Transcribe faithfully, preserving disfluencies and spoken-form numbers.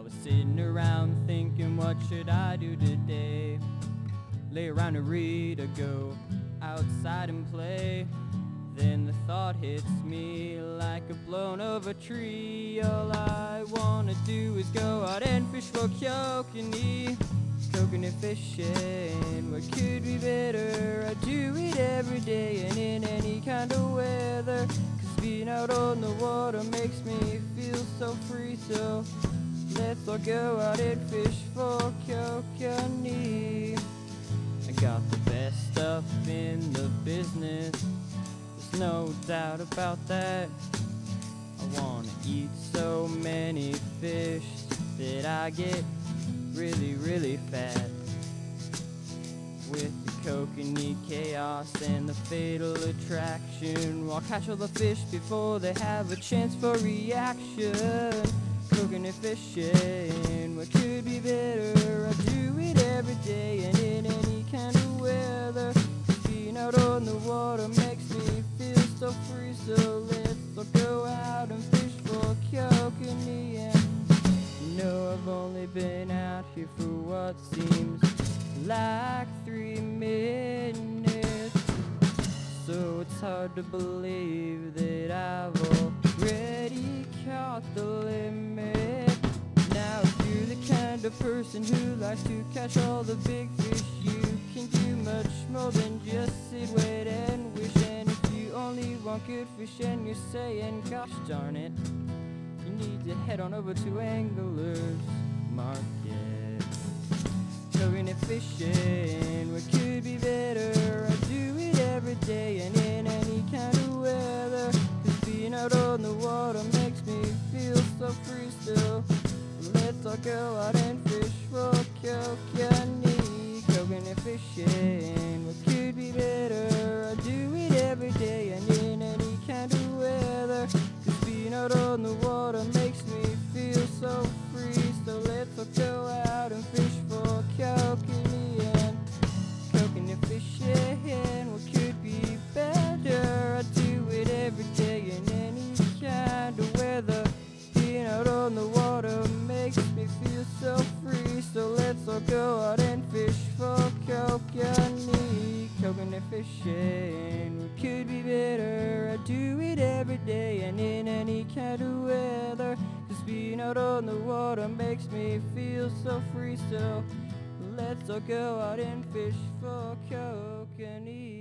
I was sitting around thinking, what should I do today? Lay around and read or go outside and play. Then the thought hits me like a blown over tree. All I wanna do is go out and fish for kokanee. Kokanee fishing, what could be better? I do it every day and in any kind of weather. Cause being out on the water makes me feel so free. So let's all go out and fish for kokanee. I got the best stuff in the business, there's no doubt about that. I wanna eat so many fish that I get really, really fat. With the kokanee chaos and the fatal attraction, I'll catch all the fish before they have a chance for reaction. Kokanee fishing, what could be better? I do it every day and in any kind of weather. Being out on the water makes me feel so free. So let's go out and fish for kokanee. And you know I've only been out here for what seems like three minutes, so it's hard to believe that I've already caught the limit. Now if you're the kind of person who likes to catch all the big fish, you can do much more than just sit, wait and wish. And if you only want good fish and you're saying gosh darn it, you need to head on over to Angler's Market. Kokanee fishing, what could be better? I do it every day and in any kind of weather. Being out on the water makes me feel so free. Still, let's all go out and fish for kokanee. Kokanee fishing, what could be better? I do it every day and in any kind of weather. Cause being out on the water makes me feel so free. So let's all go out and fish for kokanee. And kokanee fishing, what could be better? I do it every day. So free, so let's all go out and fish for kokanee. Kokanee fishing, what could be better? I do it every day and in any kind of weather. Cause being out on the water makes me feel so free. So let's all go out and fish for kokanee.